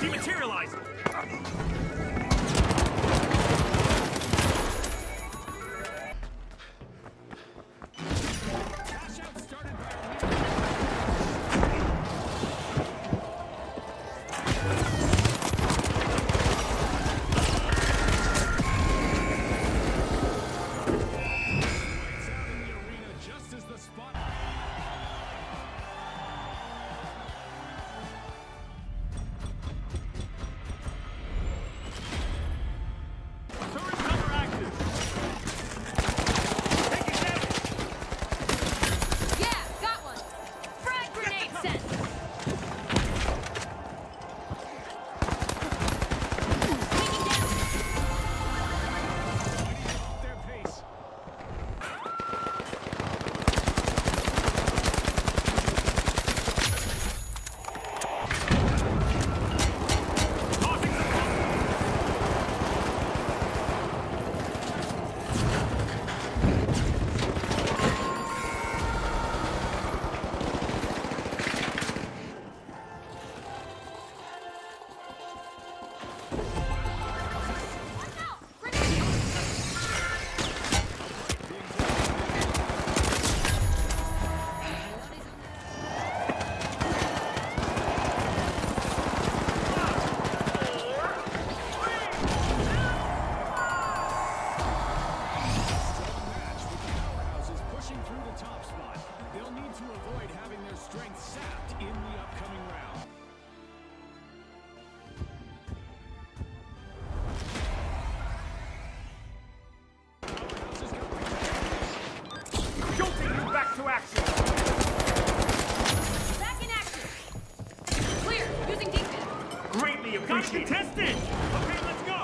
Dematerialize contested! Okay, let's go!